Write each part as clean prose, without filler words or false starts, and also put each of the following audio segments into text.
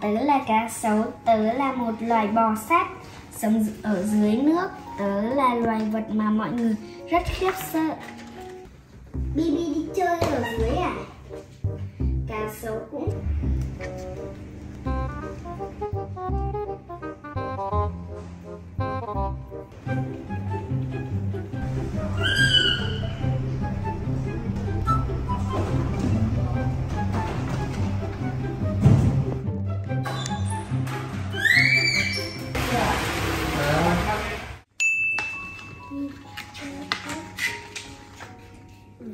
Tớ là cá sấu, tớ là một loài bò sát, sống ở dưới nước. Tớ là loài vật mà mọi người rất khiếp sợ. Bibi đi chơi ở dưới à? Cá sấu cũng.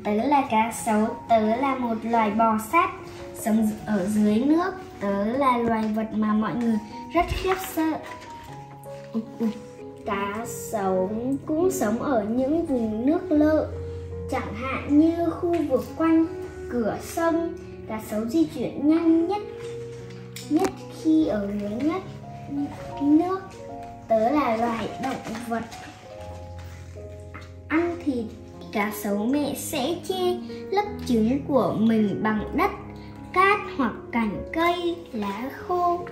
Tớ là cá sấu, tớ là một loài bò sát, sống ở dưới nước. Tớ là loài vật mà mọi người rất khiếp sợ. Cá sấu cũng sống ở những vùng nước lợ, chẳng hạn như khu vực quanh cửa sông. Cá sấu di chuyển nhanh nhất khi ở dưới nước. Tớ là loài động vật ăn thịt. Cá sấu mẹ sẽ che lớp trứng của mình bằng đất, cát hoặc cành cây, lá khô.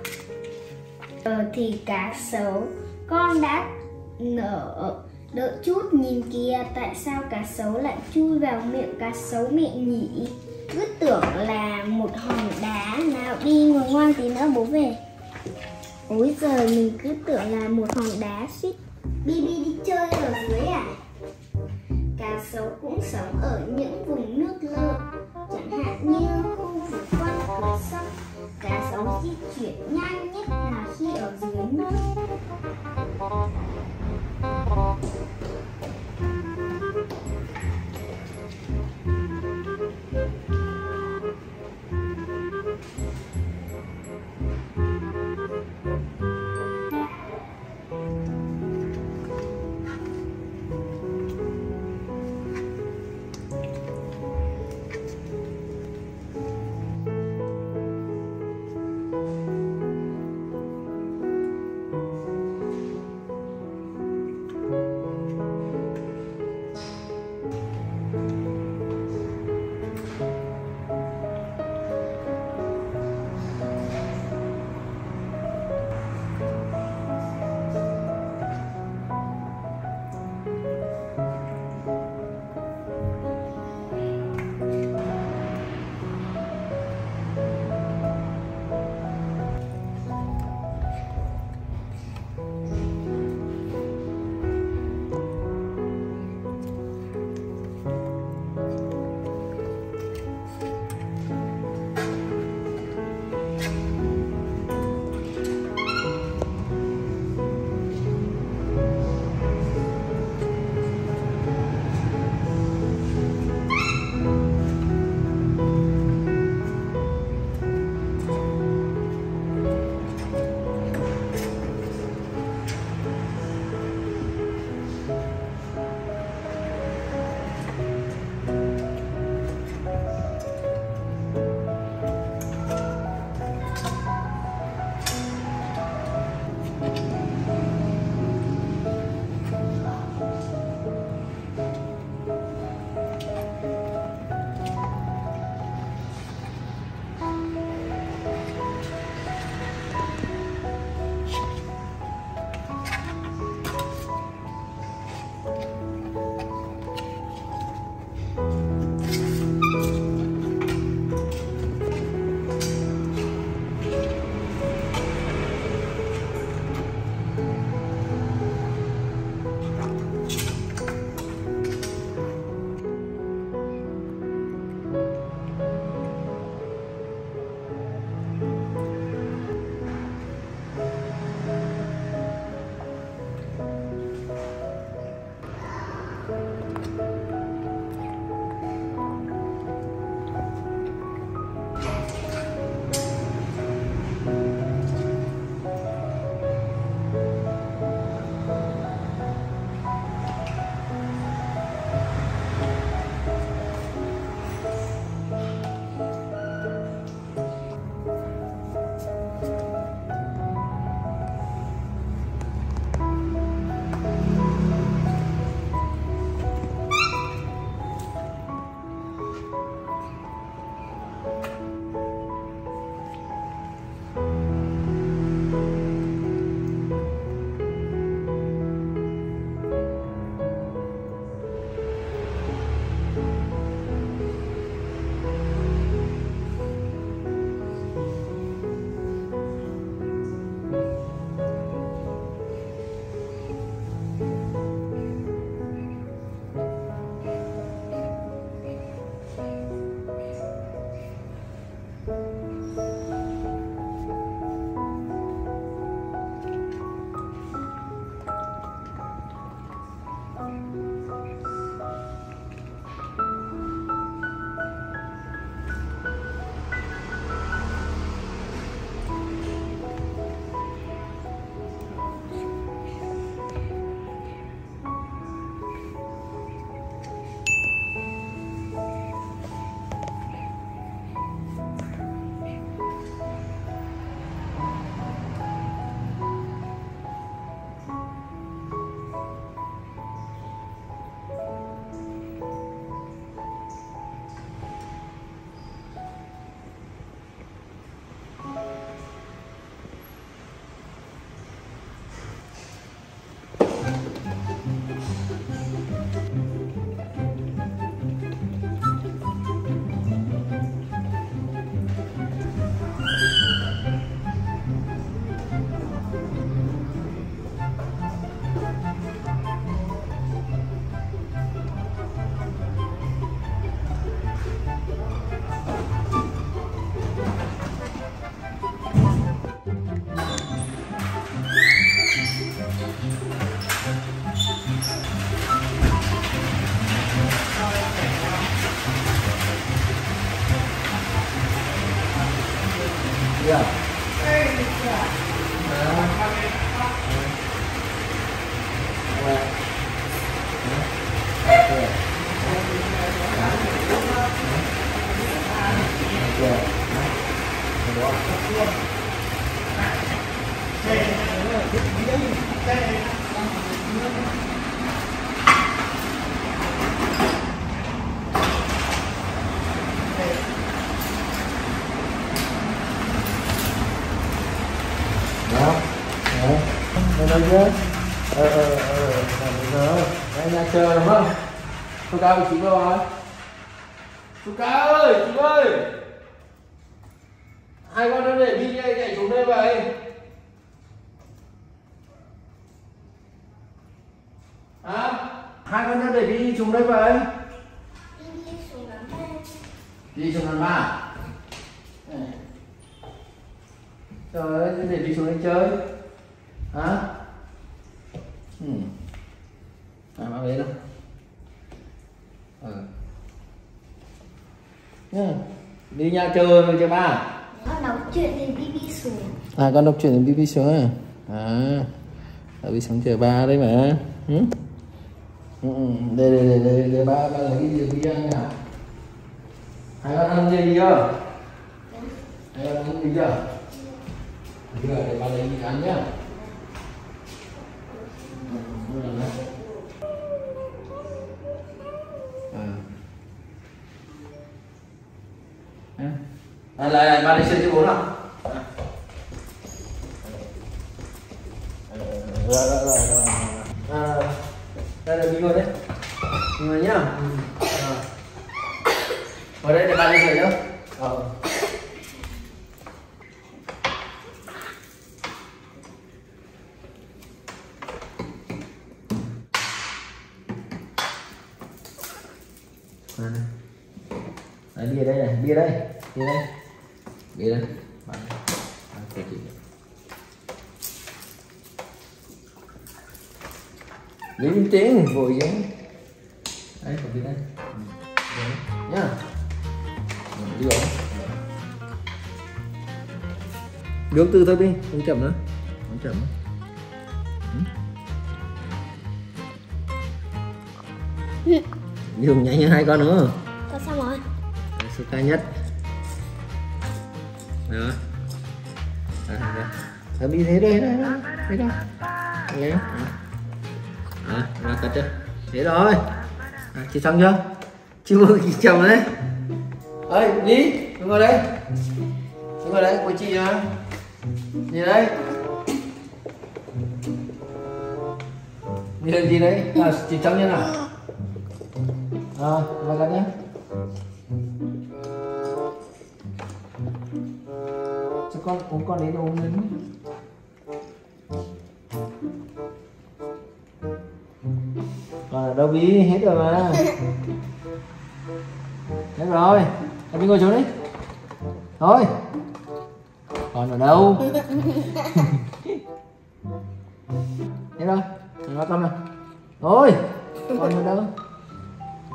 Giờ thì cá sấu con đã nở. Đợi chút, nhìn kìa, tại sao cá sấu lại chui vào miệng cá sấu mẹ nhỉ? Cứ tưởng là một hòn đá. Nào đi ngồi ngoan tí nữa bố về. Ôi giời, mình cứ tưởng là một hòn đá suýt. Bibi đi chơi ở dưới à? Cá sấu cũng sống ở những vùng nước lợ, chẳng hạn như khu vực quanh cửa sông. Cá sấu di chuyển nhanh nhất là khi ở dưới nước. Chờ đúng không? Cô Cao ơi, chị vào hả? Cô Cao ơi, chị ơi! Hai con nó để đi nhảy nhảy xuống đây vậy? Hả? Hai con nó để đi xuống đây vậy? Đi xuống đám ma. Đi xuống đám ma? Trời ơi, để đi xuống đây chơi. Hả? À, mang về đâu? Đi nhà chơi rồi chứ ba. Con đọc chuyện thì Bibi xuống. À, con đọc chuyện thì Bibi xuống à? À, Bibi xuống chờ ba đấy mà. Đây ba là cái gì kia nhỉ? Hai con ăn gì chưa? Hai con ăn gì chưa? Chưa, để ba lấy gì ăn nhá. Lại ba đi chơi chứ bố nào. Đây là mình ngồi đấy. Ngồi nhá. Ngồi đây để ba đi chơi nhá. Bia đây này, bia đây. Bia đây. Bia đây. Bạn của chị. Dính tiếng vội dính. Đấy, còn bia đây. Nhá. Đi bỏ. Nước từ thôi đi, không chậm nữa. Không chậm nữa. Nhường nhảy như hai con nữa. Con xong rồi. Số ca nhất. Đó. Đó bị thế đây đây đó. Thế đó. Đấy. Đó, ra cắt chưa? Thế rồi. À, chị xong chưa? Chưa chị chồng đấy. Ơi, đi, đứng vào đây. Đứng vào đấy của chị à. Nhìn đây. Nhìn gì đấy? À, chị chồng như nào? À, ra cắt nhé. Cho con uống con lấy đồ uống lên. Còn ở đâu bí hết rồi mà. Hết rồi. Em đi ngồi xuống đi. Thôi. Còn ở đâu? Hết rồi. Đừng lo tâm nào. Thôi. Còn ở đâu?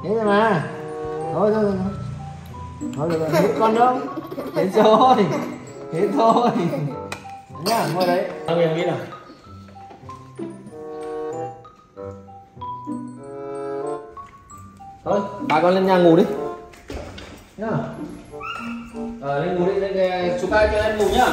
Hết rồi mà. Thôi hết con đâu. Hết rồi. Thế thôi. Nhá, ngồi đấy. Tao về nghĩ nào. Thôi, bà con lên nhà ngủ đi. Nhá. Lên ngủ đi, lên xuống cái cho em ngủ nhá.